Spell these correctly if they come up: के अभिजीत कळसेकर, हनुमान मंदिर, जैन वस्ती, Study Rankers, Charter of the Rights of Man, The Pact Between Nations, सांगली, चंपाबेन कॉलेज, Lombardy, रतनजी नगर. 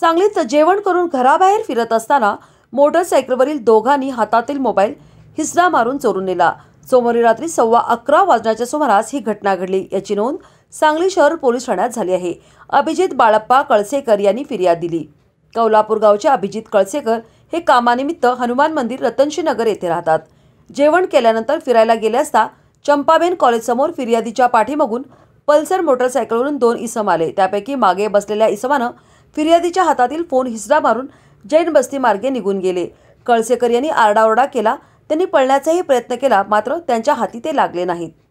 सांगलीत जेवण करून घराबाहेर फिरत असताना मोटरसायकलवरील दोघांनी हातातील मोबाईल हिसरा मारून चोरून नेला। सोमवारी रात्री 11:15 वाजण्याच्या सुमारास ही घटना घडली। याची नोंद सांगली शहर पोलीस ठाण्यात झाली आहे। अभिजीत बाळप्पा कळसेकर यांनी फिर्याद दिली। कौलापूर गावचे अभिजीत कळसेकर हे कामानिमित्त हनुमान मंदिर रतनजी नगर येथे राहतात। जेवण केल्यानंतर फिरायला गेले असता चंपाबेन कॉलेज समोर फिर्यादीच्या पाठीमागून पल्सर मोटरसायकलवरून 2 इसम आले। त्यापैकी मागे बसलेल्या इसमानं फिर्यादीच्या हातातील फोन हिसरा मारून जैन वस्ती मार्गे निघून गेले। कळसेकर यांनी आरडाओरडा केला, त्यांनी पळण्याचाही प्रयत्न केला, मात्र त्यांच्या हाती ते लागले नाहीत।